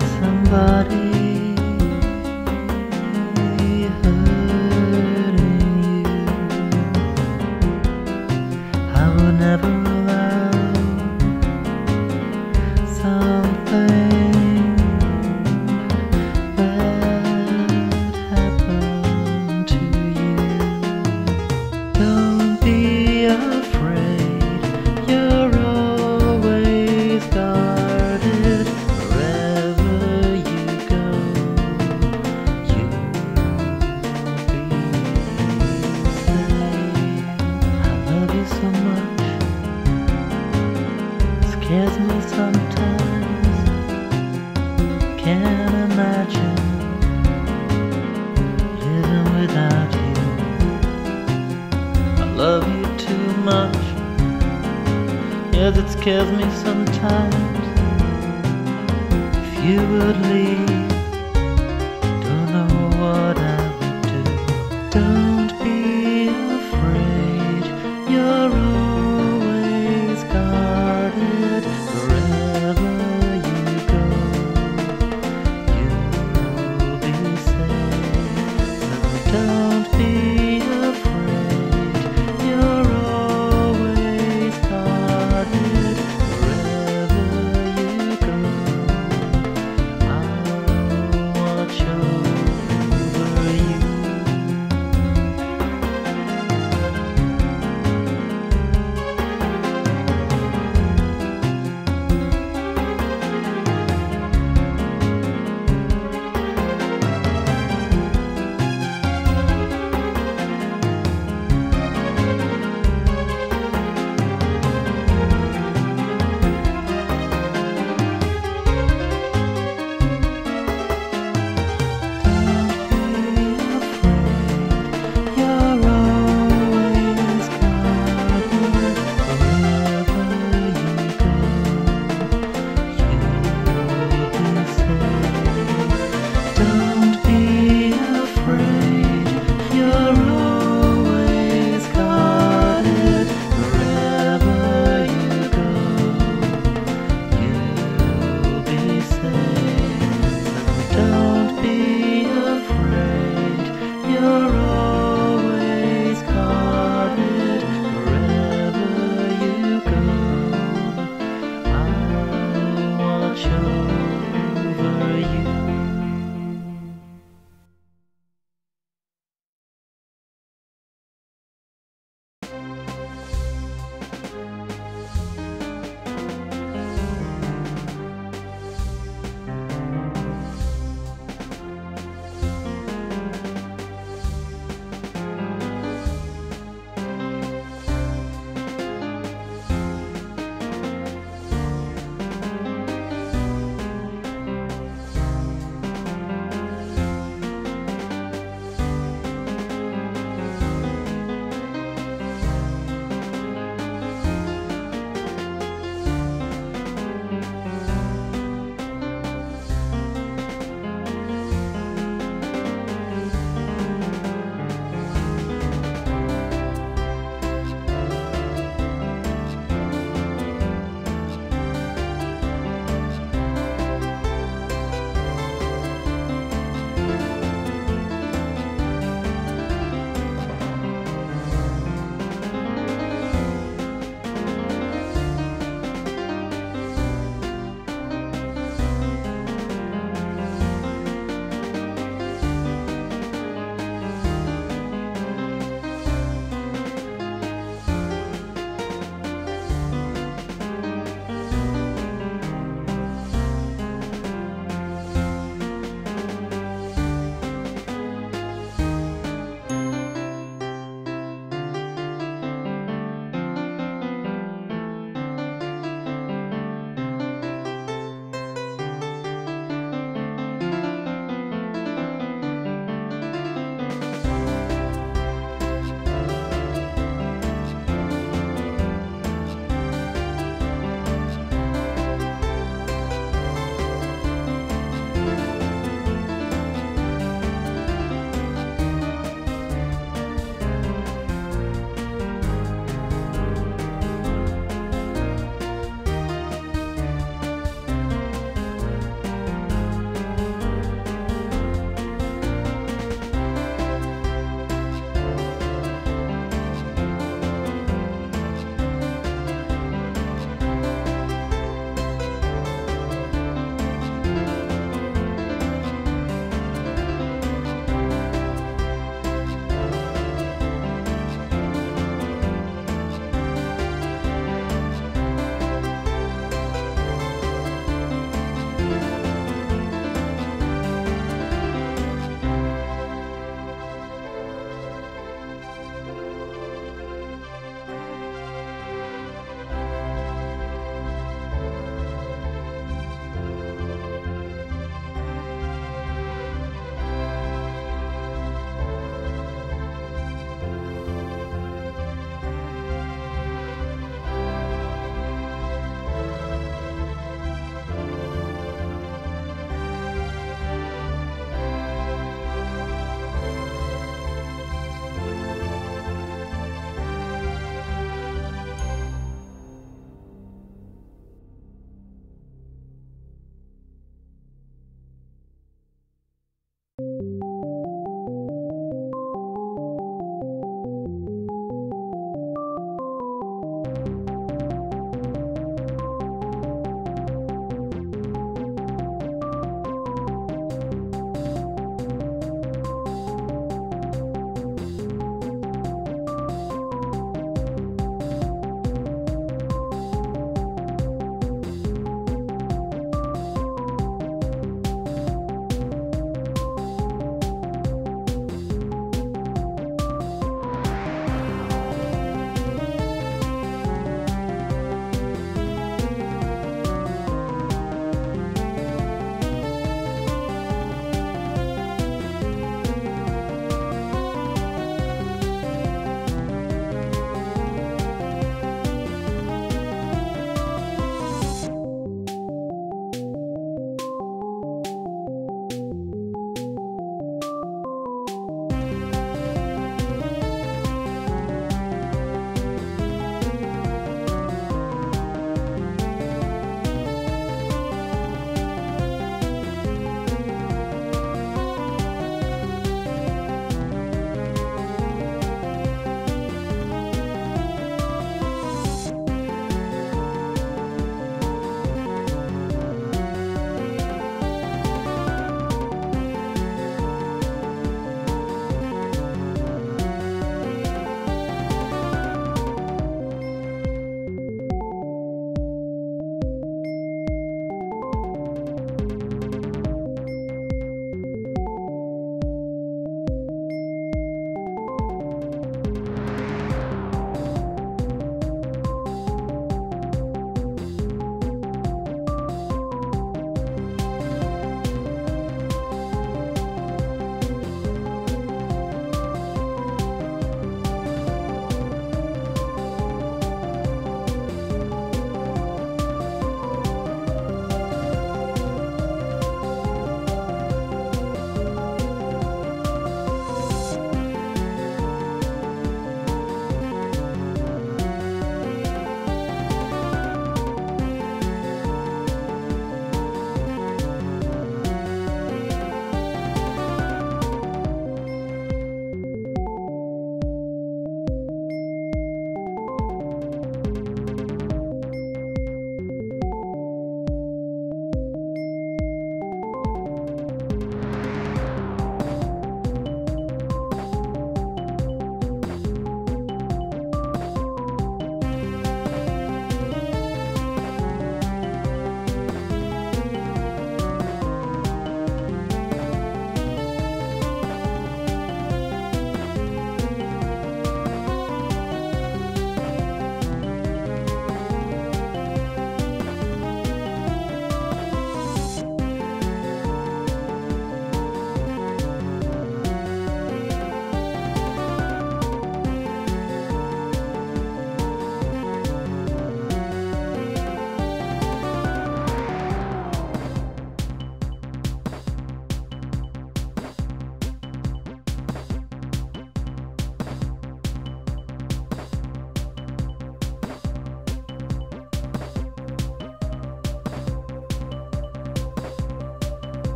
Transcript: Somebody hurting you. never like something bad happened to you. Don't be afraid, you're always guarded wherever you go. You'll be safe. I love you so much. Scares me sometimes. Can't imagine living without you. I love you too much. Yes, it scares me sometimes. If you would leave, don't know what I would do. Don't be afraid, you're all